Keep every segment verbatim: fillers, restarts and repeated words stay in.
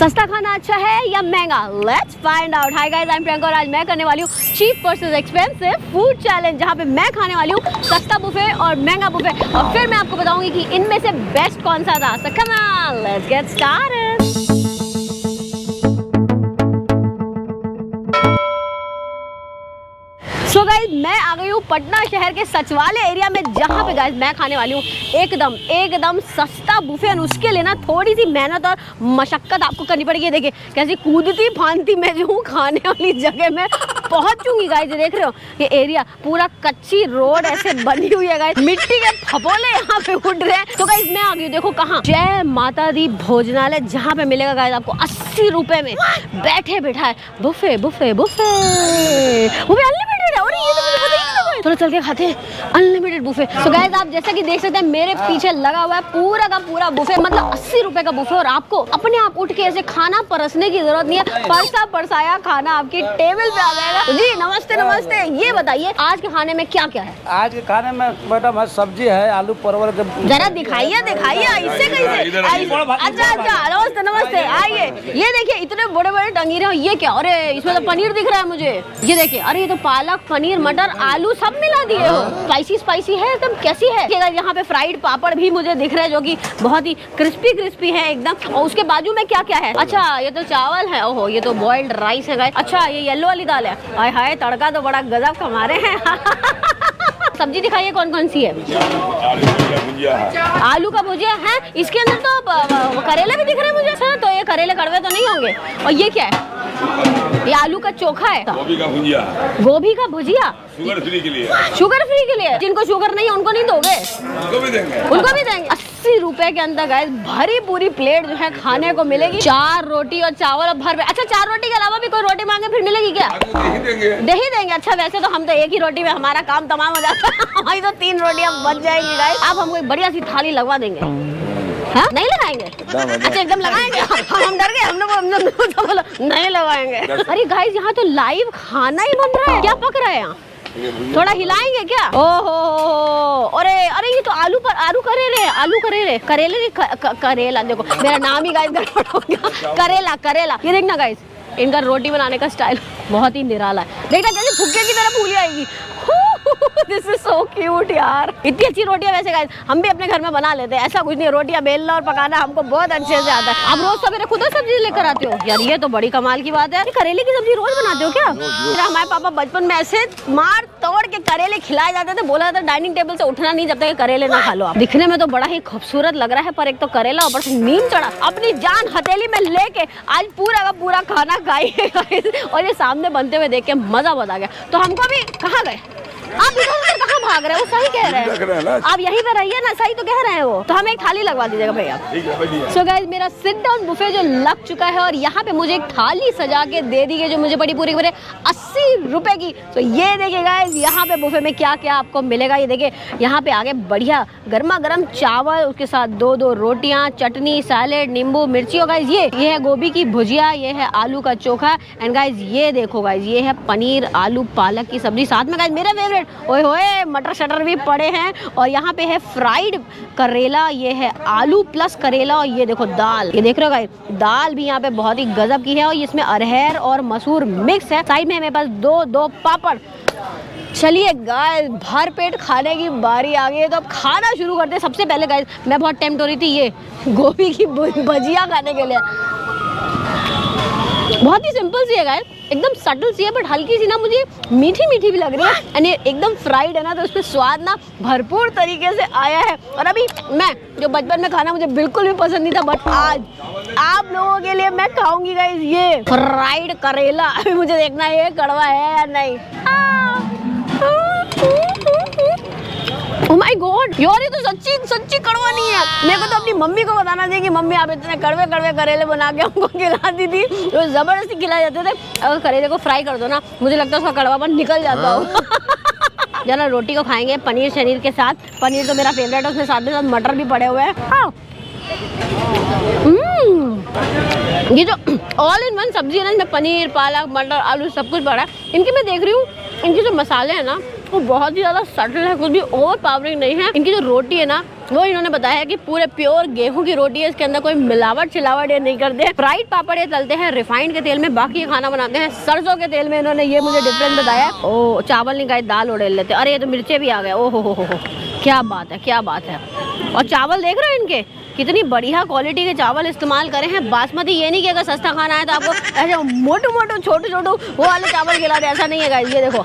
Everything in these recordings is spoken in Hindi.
सस्ता खाना अच्छा है या महंगा? Let's find out. Hi guys, I am Priyanka और आज मैं करने वाली हूँ cheap versus expensive food challenge, जहाँ पे मैं खाने वाली हूँ सस्ता बुफे और महंगा बुफे और फिर मैं आपको बताऊंगी कि इनमें से बेस्ट कौन सा था। So come on, let's get started. So guys, मैं आ गई हूँ पटना शहर के सचिवालय एरिया में, जहाँ पे गाइज मैं खाने वाली हूँ एकदम एकदम सस्ता बुफे और उसके लिए ना थोड़ी सी मेहनत और मशक्कत आपको करनी पड़ेगी। देखिए कैसी कूदती फांदती मैं जो हूँ खाने वाली जगह में पहुँच चूँगी। गाइज देख रहे हो ये एरिया पूरा कच्ची रोड ऐसे बनी हुई है, गाइज मिट्टी के फपोले यहाँ पे उड़ रहे हैं। तो गाइज मैं आ गई हूँ, देखो कहाँ, जय माता दी भोजनालय, जहाँ पे मिलेगा गाइज आपको अस्सी रुपये में बैठे बैठाए बुफे बुफे बुफे बुफे थोड़ा चल के खाते हैं, अनलिमिटेड बुफे। तो गाइस आप जैसा कि देख सकते हैं मेरे पीछे लगा हुआ है पूरा का पूरा बुफे, मतलब अस्सी रुपए का बुफे और आपको अपने आप उठ के ऐसे खाना परसने की जरूरत नहीं है, परसा परसाया खाना आपकी टेबल पे आ जाएगा। जी नमस्ते नमस्ते, ये बताइए आज के खाने में क्या क्या है? आज के खाने में बेटा सब्जी है आलू परवल के, जरा दिखाइए दिखाइए इससे कैसे। अच्छा अच्छा, नमस्ते नमस्ते, आइए। ये देखिए इतने बड़े बड़े टंगीरे हो, ये क्या? अरे इसमें तो पनीर दिख रहा है मुझे, ये देखिए। अरे ये तो पालक पनीर मटर आलू सब मिला दिए हो। स्पाइसी स्पाइसी है एकदम, कैसी है? यहाँ पे फ्राइड पापड़ भी मुझे दिख रहे हैं जो कि बहुत ही क्रिस्पी क्रिस्पी है एकदम। और उसके बाजू में क्या क्या है? अच्छा ये तो चावल है, ओहो ये तो बॉइल्ड राइस है गाइस। अच्छा ये येलो वाली दाल है, हाय हाय तड़का तो बड़ा गजब कमा रहे हैं। सब्जी दिखाइए कौन कौन सी है? आलू का भुजिया है, इसके अंदर तो करेला भी दिख रहे हैं मुझे। अच्छा तो ये करेले कड़वे तो नहीं होंगे। और ये क्या है? ये आलू का चोखा है, गोभी का भुजिया, गोभी का भुजिया शुगर फ्री के लिए, शुगर फ्री के लिए। जिनको शुगर नहीं है उनको नहीं दोगे? उनको भी देंगे, उनको भी देंगे। अस्सी रुपए के अंदर गाइस भरी पूरी प्लेट जो है खाने को मिलेगी, चार रोटी और चावल और भर। अच्छा चार रोटी के अलावा भी कोई रोटी मांगे फिर मिलेगी क्या? दे ही देंगे। अच्छा वैसे तो हम तो एक ही रोटी में हमारा काम तमाम हो जाता है, हमारी तो तीन रोटियां बच जाएगी गाइस। आप हमको एक बढ़िया सी थाली लगवा देंगे? हाँ? नहीं लगाएंगे। अच्छा एकदम लगाएंगे, हम डर गए, हमने हमने नहीं लगाएंगे। अरे गाइस यहाँ तो लाइव खाना ही बन रहा है, क्या पक रहा है यहाँ? थोड़ा हिलाएंगे क्या? ओहो अरे अरे ये तो आलू पर आलू करेले, आलू करेले करेले करेला। देखो मेरा नाम ही गाइस गड़बड़ हो गया, करेला करेला। ये देखना गाइस इनका रोटी बनाने का स्टाइल बहुत ही निराला है, देखना जैसे फुग्गे की तरह फूली आएगी। दिस इज सो क्यूट यार, इतनी अच्छी रोटियां। वैसे गाइस हम भी अपने घर में बना लेते हैं, ऐसा कुछ नहीं, रोटियां बेलना और पकाना हमको बहुत अच्छे से आता है। आप रोज सवेरे खुद सब्जी लेकर आते हो? यार ये तो बड़ी कमाल की बात है, करेले की सब्जी रोज बनाते हो क्या? हमारे पापा बचपन में ऐसे मार तोड़ के करेले खिलाए जाते थे, बोला जाता डाइनिंग टेबल से उठना नहीं जब तक करेले ना खा लो आप। दिखने में तो बड़ा ही खूबसूरत लग रहा है, पर एक तो करेला ऊपर से नीम चढ़ा। अपनी जान हथेली में लेके आज पूरा का पूरा खाना खाई और ये सामने बनते हुए देख के मजा बता गया। तो हमको भी कहाँ गए आप? इधर कहाँ भाग रहे हो? सही कह रहे हैं आप, यहीं पे रहिए ना, सही तो कह रहे हैं वो। तो हमें एक थाली लगवा दीजिएगा भैया। सो गाइस मेरा सिट डाउन बुफे जो लग चुका है और यहाँ पे मुझे एक थाली सजा के दे दी गई जो मुझे बड़ी पूरी पूरे अस्सी रुपए की। तो ये देखिए गाइस यहाँ पे बुफे में क्या क्या आपको मिलेगा। ये देखिए यहाँ पे आगे बढ़िया गर्मा गर्म चावल, उसके साथ दो दो रोटियाँ, चटनी, सैलेड, नींबू मिर्ची। और गाइस ये ये है गोभी की भुजिया, ये है आलू का चोखा। एंड गाइस ये देखो गाइस ये है पनीर आलू पालक की सब्जी, साथ में गाइस मेरा फेवरेट ओए होए मटर शटर भी पड़े हैं। और यहाँ पे है फ्राइड करेला, ये है आलू प्लस करेला। और ये देखो दाल, ये देख रहे हो गाइस दाल भी यहाँ पे बहुत ही गजब की है और इसमें अरहर और मसूर मिक्स है। साइड में मेरे पास दो दो पापड़। चलिए गाइस भर पेट खाने की बारी आ गई है, तो अब खाना शुरू करते हैं। सबसे पहले गाइस मैं बहुत टेम्प्ट हो रही थी ये गोभी की भजिया खाने के लिए, बहुत ही सिंपल सी है गाइस, एकदम सटल सी है, बट हल्की सी ना मुझे मीठी मीठी भी लग रही है। एंड ये एकदम फ्राइड है ना, तो उसमें स्वाद ना भरपूर तरीके से आया है। और अभी मैं जो बचपन में खाना मुझे बिल्कुल भी पसंद नहीं था, बट आज आप लोगों के लिए मैं खाऊंगी गाइस ये फ्राइड करेला। अभी मुझे देखना है ये कड़वा है या नहीं। Oh my God, यार ये तो सच्ची सच्ची कड़वा नहीं है। मेरे को तो अपनी मम्मी को बताना चाहिए कि मम्मी आप इतने कड़वे कड़वे करेले बना के हमको खिलाती थी, तो जबरदस्ती खिलाए जाते थे। अगर करेले को फ्राई कर दो ना, मुझे लगता है उसका कड़वापन निकल जाता होगा। जरा रोटी को खाएंगे पनीर शनीर के साथ, पनीर तो मेरा फेवरेट है, उसके साथ में साथ मटर भी पड़े हुए हैं। हाँ ये जो ऑल इन वन सब्जी है ना, इसमें पनीर पालक मटर आलू सब कुछ पड़ा है। इनकी मैं देख रही हूँ इनके जो मसाले हैं ना वो बहुत ही ज़्यादा सटल है, कुछ भी ओवर पावरिंग नहीं है। इनकी जो रोटी है ना वो इन्होंने बताया कि पूरे प्योर गेहूं की रोटी है, इसके अंदर कोई मिलावट चिलावट ये नहीं करते। फ्राइड पापड़ ये तलते हैं रिफाइंड के तेल में, बाकी खाना बनाते हैं सरसों के तेल में। इन्होंने ये मुझे डिफरेंस बताया। ओ चावल निकाले दाल उड़ेल लेते, अरे ये तो मिर्चे भी आ गए। ओ हो हो क्या बात है, क्या बात है। और चावल देख रहे हैं इनके, कितनी बढ़िया क्वालिटी के चावल इस्तेमाल करे हैं बासमती। ये नहीं कि अगर सस्ता खाना है तो आपको ऐसे मोटू मोटू छोटू छोटू वो वाले चावल खिला रहे, ऐसा नहीं है गाइस। ये देखो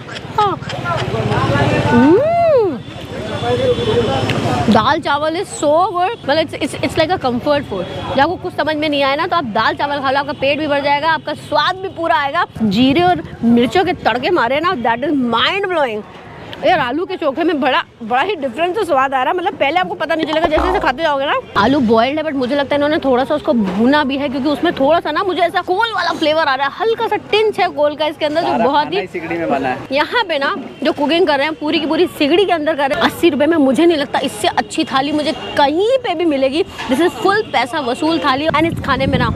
दाल चावल इज सो गुड, मतलब it's it's like a comfort food. जब आपको कुछ समझ में नहीं आया ना तो आप दाल चावल खा लो, आपका पेट भी भर जाएगा, आपका स्वाद भी पूरा आएगा। जीरे और मिर्चों के तड़के मारे ना, दैट इज माइंड ब्लोइंग। यार आलू के चोखे में बड़ा बड़ा ही डिफरेंट स्वाद आ रहा है, मतलब पहले आपको पता नहीं चलेगा, जैसे जैसे खाते जाओगे ना। आलू बॉइल्ड है बट मुझे लगता है इन्होंने थोड़ा सा उसको भूना भी है, क्योंकि उसमें थोड़ा सा ना मुझे ऐसा कोल वाला फ्लेवर आ रहा है, हल्का सा टिंच है कोल का इसके अंदर, जो बहुत ही सिगड़ी में बना है। यहाँ पे ना जो कुकिंग कर रहे हैं पूरी की पूरी सिगड़ी के अंदर कर रहे हैं। अस्सी रुपए में मुझे नहीं लगता इससे अच्छी थाली मुझे कहीं पे भी मिलेगी। दिस इज फुल पैसा वसूल थाली एंड इस खाने में ना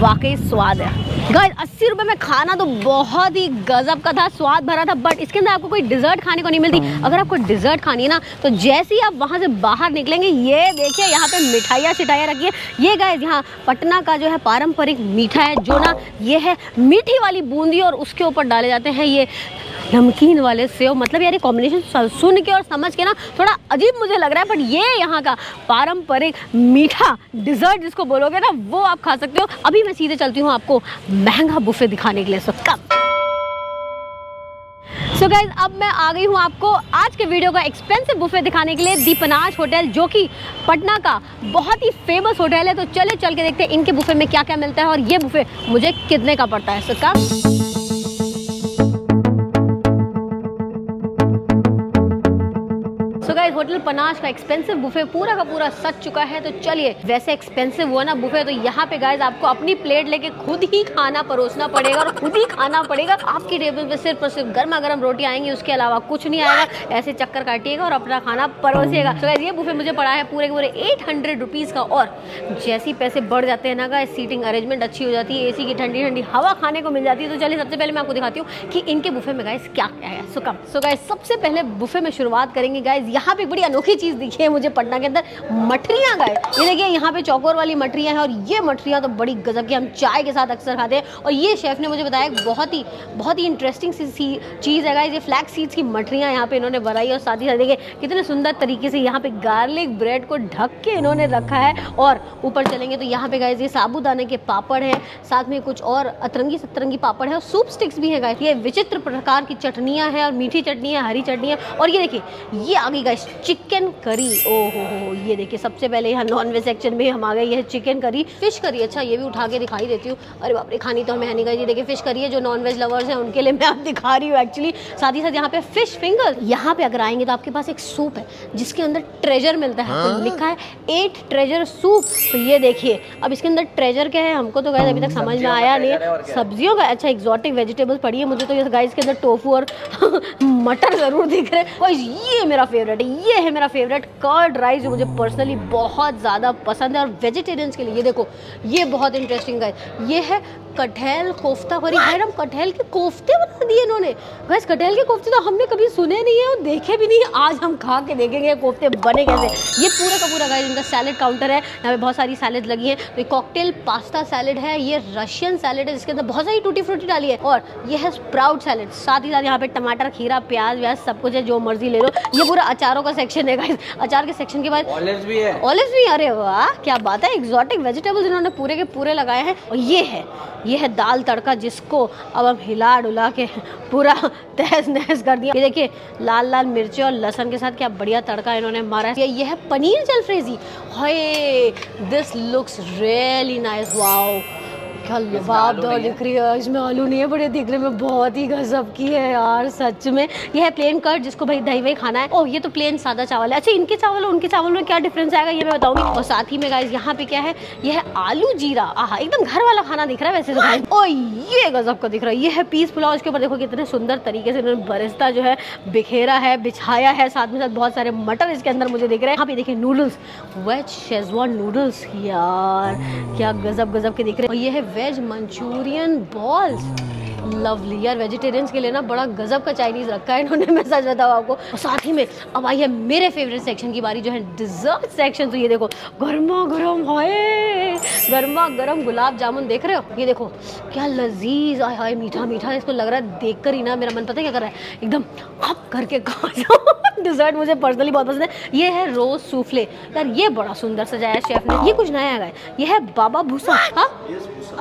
वाकई स्वाद है। गाइस अस्सी रुपए में खाना तो बहुत ही गजब का था, स्वाद भरा था, बट इसके अंदर आपको कोई डिजर्ट खाने को नहीं मिलती। अगर आपको डिजर्ट खानी है ना तो जैसे ही आप वहाँ से बाहर निकलेंगे, ये देखिए यहाँ पे मिठाइयाँ छिठाइयाँ रखी है। ये गाइस यहाँ पटना का जो है पारंपरिक मीठा है, जो ना ये है मीठी वाली बूंदी और उसके ऊपर डाले जाते हैं ये नमकीन वाले सेव। मतलब यार ये कॉम्बिनेशन सुन के और समझ के ना थोड़ा अजीब मुझे लग रहा है, बट ये यहाँ का पारंपरिक मीठा डिजर्ट जिसको बोलोगे ना वो आप खा सकते हो। अभी मैं सीधे चलती हूँ आपको महंगा बुफे दिखाने के लिए। सो कम सो गाइज अब मैं आ गई हूँ आपको आज के वीडियो का एक्सपेंसिव बुफे दिखाने के लिए। दीपनाज होटल जो कि पटना का बहुत ही फेमस होटल है, तो चले चल के देखते हैं इनके बुफे में क्या क्या मिलता है और ये बुफे मुझे कितने का पड़ता है। सो कम होटल पनाज का एक्सपेंसिव बुफे पूरा का पूरा सच चुका है, तो चलिए वैसे एक्सपेंसिव हुआ ना बुफे तो यहाँ पे गाइस आपको अपनी प्लेट लेके खुद ही खाना परोसना पड़ेगा और खुद ही खाना पड़ेगा। आपकी टेबल पे सिर्फ और सिर्फ गर्मा गर्म रोटी आएंगी, उसके अलावा कुछ नहीं आएगा। ऐसे चक्कर काटिएगा और अपना खाना परोसिएगा। तो गाइस ये बुफे मुझे पड़ा है पूरे पूरे एट हंड्रेड रुपीज का, और जैसे ही पैसे बढ़ जाते हैं ना गाइस सीटिंग अरेंजमेंट अच्छी हो जाती है, ए सी की ठंडी ठंडी हवा खाने को मिल जाती है। तो चलिए सबसे पहले मैं आपको दिखाती हूँ कि इनके बुफे में गाइस क्या क्या है। सो कम सो गाइस सबसे पहले बुफे में शुरुआत करेंगे गाइस, यहाँ पे बड़ी अनोखी चीज दिखी है मुझे पटना के अंदर, मठरियाँ गाइस। ये देखिए यहाँ पे चौकोर वाली मठरियाँ हैं, और ये मठरियाँ तो बड़ी गजब की, हम चाय के साथ अक्सर खाते हैं। और ये शेफ ने मुझे बताया एक बहुत ही बहुत ही इंटरेस्टिंग सी चीज़ है गाइस, ये फ्लैक्स सीड्स की मठरियाँ यहाँ पे इन्होंने बनाई। और साथ ही साथ देखिए कितने सुंदर तरीके से यहाँ पे गार्लिक ब्रेड को ढक के इन्होंने रखा है। और ऊपर चलेंगे तो यहाँ पे गाइस ये साबूदाने के पापड़ हैं, साथ में कुछ और अतरंगी सतरंगी पापड़ है और सूप स्टिक्स भी है गाइस। ये विचित्र प्रकार की चटनियाँ हैं, और मीठी चटनी है, हरी चटनी है। और ये देखिए ये आगे गाइस चिकन करी। ओहो हो ये देखिए सबसे पहले यहाँ नॉन वेज सेक्शन में हम आ गए, ये है चिकन करी, फिश करी। अच्छा ये भी उठा के दिखाई देती हूँ, अरे बाप रे खानी तो हमें है नहीं गई। ये देखिए फिश करी है, जो नॉन वेज लवर्स हैं उनके लिए मैं आप दिखा रही हूँ एक्चुअली। साथ ही साथ यहाँ पे फिश फिंगर, यहाँ पे अगर आएंगे तो आपके पास एक सूप है जिसके अंदर ट्रेजर मिलता है, तो लिखा है एट ट्रेजर सूप। तो ये देखिए अब इसके अंदर ट्रेजर क्या है हमको तो गाइस अभी तक समझ में आया नहीं। सब्जियों का अच्छा एक्जॉटिक वेजिटेबल पड़ी है, मुझे तो ये गाइस के अंदर टोफू और मटर जरूर दिख रहे हैं। और ये मेरा फेवरेट है, ये है मेरा फेवरेट कर्ड राइस, जो मुझे पर्सनली बहुत ज़्यादा पसंद है। और वेजिटेरियंस के लिए ये देखो ये बहुत इंटरेस्टिंग है, ये है कटहल कोफ्ता करी। मैडम कटहल के कोफ्ते बना दिए इन्होंने गाइस, कटहल के कोफ्ते तो हमने कभी सुने नहीं है और देखे भी नहीं, आज हम खा के देखेंगे कोफ्ते बने कैसे। ये पूरा का पूरा गाइस इनका सैलेड काउंटर है, यहाँ पे बहुत सारी सैलेड लगी है। तो कॉकटेल पास्ता सैलेड है, ये रशियन सैलेड है जिसके अंदर बहुत सारी टूटी फ्रूटी डाली है, और यह है स्प्राउट सैलेड। साथ ही साथ यहाँ पे टमाटर खीरा प्याज व्याज सब कुछ है, जो मर्जी ले लो। ये पूरा अचारों का सेक्शन है गाइस, अचार के सेक्शन के बाद ऑलिव्स भी है, ऑलिव्स भी। अरे वाह क्या बात है, एक्जॉटिक वेजिटेबल्स इन्होंने पूरे के पूरे लगाए हैं। और ये है ये है दाल तड़का, जिसको अब हम हिला डुला के पूरा तहस नहस कर दिया। ये देखिए लाल लाल मिर्ची और लहसन के साथ क्या बढ़िया तड़का इन्होंने मारा है। ये है paneer jalfrezi, hi this looks really nice. Wow क्या लबाब दाल दिख रही है, इसमें आलू नहीं है, बड़े दिखने में बहुत ही गजब की है यार सच में। यह है प्लेन कर्ड, जिसको भाई दही वही खाना है। ओह ये तो प्लेन सादा चावल है। अच्छा इनके चावल और उनके चावल में क्या डिफरेंस आएगा ये मैं बताऊंगी। और साथ ही में गाइस यहाँ पे क्या है, यह है आलू जीरा, आहा एकदम घर वाला खाना दिख रहा है वैसे तो गाइस। ओह ये गजब का दिख रहा है, ये है पीस पुलाव, इसके ऊपर देखो कितने सुंदर तरीके से इन्होंने बरिस्ता जो है बिखेरा है बिछाया है। साथ में साथ बहुत सारे मटर इसके अंदर मुझे दिख रहे हैं। यहाँ पे देखिए नूडल्स, वेज शेजवान नूडल्स यार क्या गजब गजब के दिख रहे हैं। और ये है वेज मंचूरियन बॉल्स, लवली यार, वेजिटेरियंस के लिए ना बड़ा गजब का चाइनीज़ रखा है इन्होंने, मैं सच बताऊँ आपको। साथ ही में अब आई है मेरे फेवरेट सेक्शन की बारी, जो है डिजर्ट सेक्शन। तो ये देखो गर्मा गर्म, हाय गर्मा गर्म गुलाब जामुन देख रहे हो, ये देखो क्या लजीज, हाय हाय मीठा मीठा, इसको लग रहा है देख कर ही ना मेरा मन पता है क्या कर रहा है, एकदम आप करके खा जाओ। डिजर्ट मुझे पर्सनली बहुत पसंद है। ये है रोज सूफले यार, ये बड़ा सुंदर सजाया शेफ ने, ये कुछ नया है। ये है बाबा भूसा, हाँ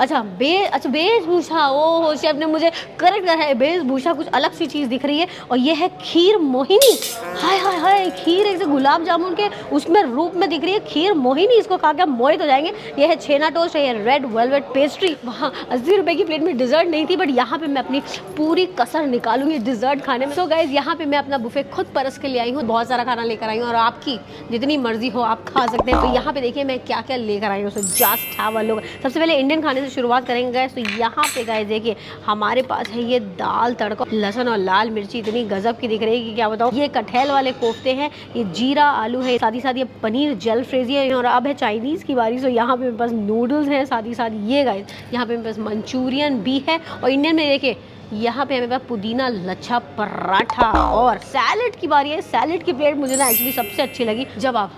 अच्छा बे अच्छा बेशभूषा, ओह शेफ ने मुझे करेक्ट करा है, बेशभूषा कुछ अलग सी चीज़ दिख रही है। और ये है खीर मोहिनी, हाय हाय हाय, खीर एक से गुलाब जामुन के उसमें रूप में दिख रही है, खीर मोहिनी, इसको खा के हम मोहित हो जाएंगे। यह है छेना टोस्ट, है रेड वेलवेट पेस्ट्री। वहाँ अस्सी रुपये की प्लेट में डिजर्ट नहीं थी, बट यहाँ पर मैं अपनी पूरी कसर निकालूंगी डिजर्ट खाने में। तो गाइज यहाँ पर मैं अपना बुफे खुद परस के ले आई हूँ, बहुत सारा खाना लेकर आई हूँ और आपकी जितनी मर्जी हो आप खा सकते हैं। तो यहाँ पर देखिए मैं क्या क्या लेकर आई हूँ, जस्ट हैव अ लुक। सबसे पहले इंडियन खाने से शुरुआत करेंगे गाइस। तो यहाँ पे गाइस देखिए हमारे पास है ये दाल तड़का, लहसुन और लाल मिर्ची इतनी गजब की दिख रही है कि क्या बताऊँ। ये कटहल वाले कोफ्ते हैं, ये जीरा आलू है, साथ ही साथ ये पनीर जल फ्रेजी है। और अब है चाइनीज़ की बारी। तो यहाँ पे मेरे पास नूडल्स हैं, साथ ही साथ ये गाइस यहाँ पे मेरे पास मंचूरियन भी है। और इंडियन में देखिए यहाँ पे हमें पास पुदीना लच्छा पराठा और सैलड की बारी है। सैलड की प्लेट मुझे ना एक्चुअली सबसे अच्छी लगी, जब आप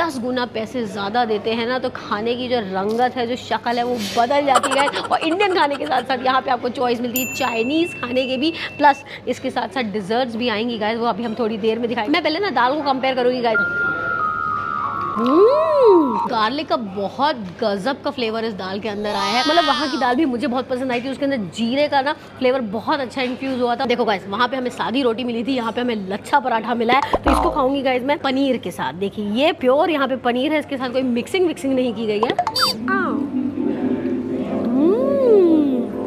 दस गुना पैसे ज़्यादा देते हैं ना तो खाने की जो रंगत है, जो शक्ल है, वो बदल जाती है। और इंडियन खाने के साथ साथ यहाँ पे आपको चॉइस मिलती है चाइनीज़ खाने के भी, प्लस इसके साथ साथ डिज़र्ट्स भी आएंगी गाइस, वो अभी हम थोड़ी देर में दिखाएंगे। मैं पहले ना दाल को कंपेयर करूँगी गाइस। गार्लिक का बहुत गजब का फ्लेवर इस दाल के अंदर आया है, मतलब वहाँ की दाल भी मुझे बहुत पसंद आई थी, उसके अंदर जीरे का ना फ्लेवर बहुत अच्छा इन्फ्यूज हुआ था। देखो गाइस वहाँ पे हमें सादी रोटी मिली थी, यहाँ पे हमें लच्छा पराठा मिला है, तो इसको खाऊंगी गाइस मैं पनीर के साथ। देखिए ये प्योर यहाँ पे पनीर है, इसके साथ कोई मिक्सिंग विक्सिंग नहीं की गई है।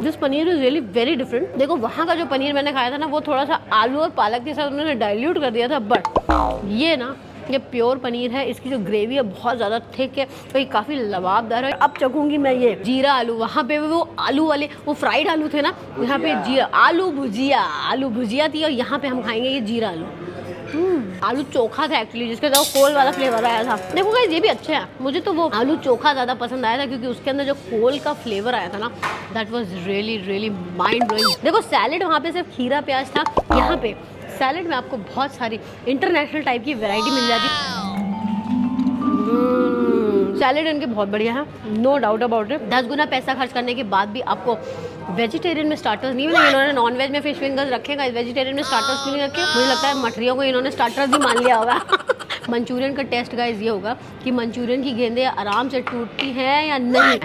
This paneer is really very different. देखो वहाँ का जो पनीर मैंने खाया था ना, वो थोड़ा सा आलू और पालक के साथ उन्होंने डाइल्यूट कर दिया था, बट ये ना ये प्योर पनीर है। इसकी जो ग्रेवी है बहुत ज़्यादा थिक है, तो ये काफ़ी लबाबदार है। अब चखूँगी मैं ये जीरा आलू, वहाँ पे वो आलू वाले वो फ्राइड आलू थे ना, यहाँ पे जीरा आलू भुजिया, आलू भुजिया थी, और यहाँ पे हम खाएंगे ये जीरा आलू। आलू चोखा था एक्चुअली, जिसके अंदर कोल वाला फ्लेवर आया था। देखो गाइस ये भी अच्छा है, मुझे तो वो आलू चोखा ज़्यादा पसंद आया था, क्योंकि उसके अंदर जो कोल का फ्लेवर आया था ना, that was really really mind blowing. देखो सैलेड वहाँ पे सिर्फ खीरा प्याज था, यहाँ पे सैलेड में आपको बहुत सारी इंटरनेशनल टाइप की वैरायटी मिल जाती है। सैलेड इनके बहुत बढ़िया है, नो डाउट अबाउट इट। दस गुना पैसा खर्च करने के बाद भी आपको वेजिटेरियन में स्टार्टर्स नहीं मिलेंगे। इन्होंने नॉन वेज में फिश फिंगर्स रखेगा, वेजिटेरियन में स्टार्टर्स नहीं रखे। मुझे लगता है मठरियों को इन्होंने स्टार्टर्स भी मान लिया होगा। मंचूरियन का टेस्ट गाइस ये होगा कि मंचूरियन की गेंदे आराम से टूटती हैं या नहीं।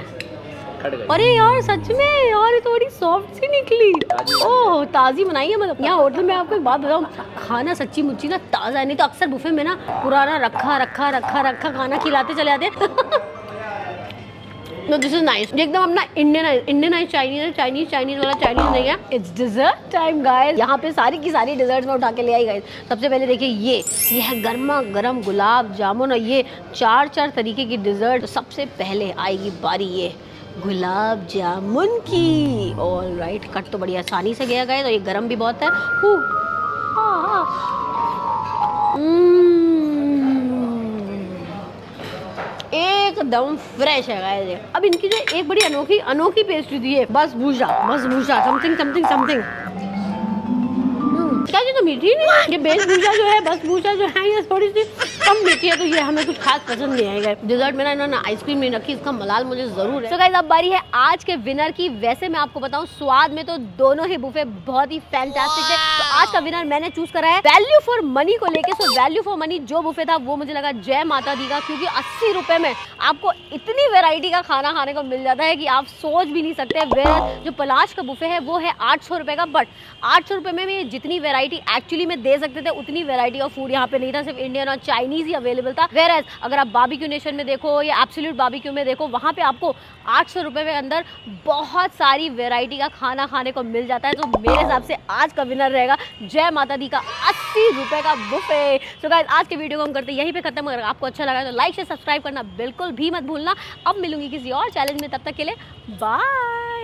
अरे यार सच में यार थोड़ी सॉफ्ट सी निकली, ओह ताज़ी बनाई है। मतलब यहाँ होटल में आपको एक बात बताऊँ, खाना सच्ची मुच्ची ना ताज़ा है, नहीं तो अक्सर बुफे में ना पुराना रखा रखा रखा रखा खाना खिलाते चले आते। नो दिस इज नाइस, एकदम अपना इंडियन इंडियन है, चाइनीज है, चाइनीज चाइनीज वाला चाइनीज नहीं है। इट्स डिजर्ट टाइम गाइस, यहाँ पे सारी की सारी डिजर्ट्स में उठा के ले आई गाइस। सबसे पहले देखिए ये ये है गर्मा गर्म गुलाब जामुन, और ये चार चार तरीके की डिजर्ट। सबसे पहले आएगी बारी ये गुलाब जामुन की। ऑल राइट right, कट तो बड़ी आसानी से गया गया, तो ये गरम भी बहुत है। एकदम फ्रेश है गाइस। अब इनकी जो एक बड़ी अनोखी अनोखी पेस्ट्री थी, ये बस भूसा बस भूसा समथिंग समथिंग समथिंग क्या जी, तो मीठी नहीं, ये बेस भूसा जो है बस भूसा जो है ये थोड़ी सी कम मीठी है, तो ये हमें कुछ खास पसंद नहीं आएगा। डिजर्ट में ना इन्होंने आइसक्रीम नहीं रखी, इसका मलाल मुझे जरूर है। तो गाइस अब बारी है आज के विनर की। वैसे मैं आपको बताऊं स्वाद में तो दोनों ही बुफे बहुत ही फैंटास्टिक है, तो आज का विनर मैंने चूज करा है वैल्यू फॉर मनी को लेके। सो वैल्यू फॉर मनी जो बुफे था वो मुझे लगा जय माता दी का, क्योंकि अस्सी रुपए में आपको इतनी वेरायटी का खाना खाने को मिल जाता है कि आप सोच भी नहीं सकते। वेयर जो पलाश का बुफे है वो है आठ सौ रुपए का, बट आठ सौ रुपए में जितनी वेरायटी एक्चुअली में दे सकते थे उतनी वेरायटी ऑफ फूड यहाँ पे नहीं था, सिर्फ इंडियन और चाइनीज ही अवेलेबल था। वेयर अगर आप बारबेक्यू नेशन में देखो या एब्सोल्यूट बारबेक्यू में देखो, वहाँ पे आपको आठ सौ रुपये के अंदर बहुत सारी वेरायटी का खाना खाने को मिल जाता है। तो मेरे हिसाब से आज का विनर रहेगा जय माता दी का अस्सी रुपये का बुफे। तो गाइस आज के वीडियो को हम करते यहीं पे खत्म। अगर आपको अच्छा लगा तो लाइक से सब्सक्राइब करना बिल्कुल भी मत भूलना। अब मिलूंगी किसी और चैलेंज में, तब तक के लिए बाय।